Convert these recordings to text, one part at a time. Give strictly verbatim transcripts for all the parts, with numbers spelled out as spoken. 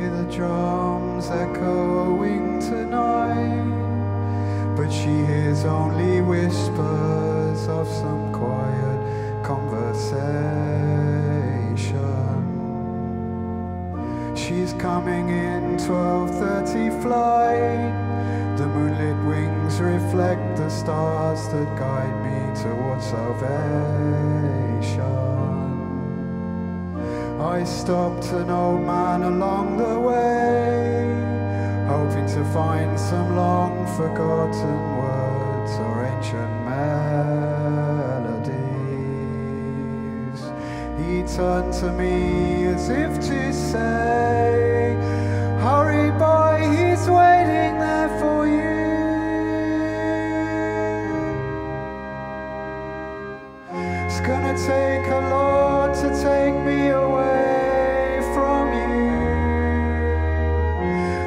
hear the drums echoing tonight, but she hears only whispers of some quiet conversation. She's coming in twelve thirty flight. The moonlit wings reflect the stars that guide me towards salvation. I stopped an old man along the way, hoping to find some long forgotten words or ancient melodies. He turned to me as if to say, "Hurry, boy, he's waiting there for you. It's gonna take a lot to take me away from you.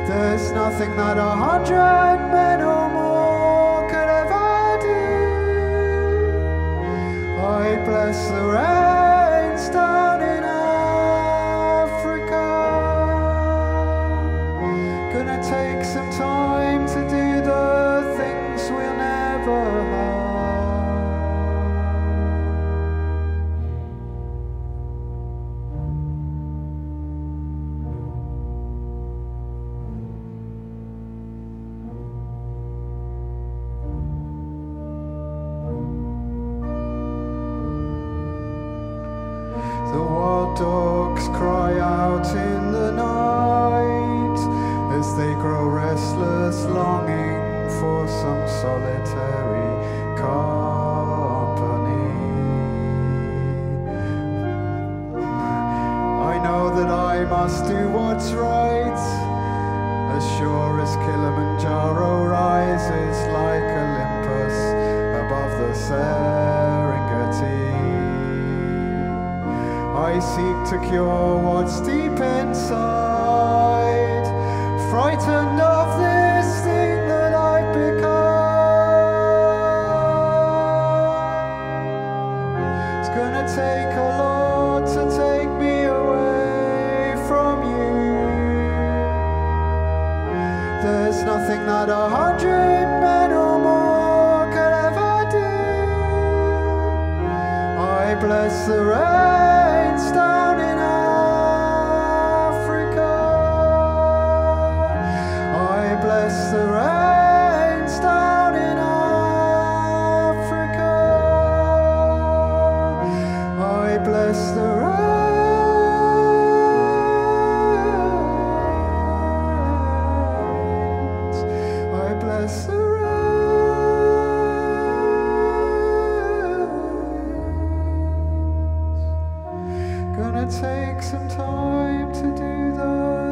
There's nothing that a hundred men or more could ever do." I bless the rains down in Africa. Gonna take some time to do the things we'll never have. The wild dogs cry out in the night as they grow restless, longing for some solitary company. I know that I must do what's right, as sure as Kilimanjaro rises like Olympus above the Serengeti. I seek to cure what's deep inside, frightened of this thing that I've become. It's gonna take a lot to take me away from you. There's nothing that a hundred men or more could ever do. I bless the rain down in Africa. I bless the rains down in Africa. I bless the rains. I bless the take some time to do that.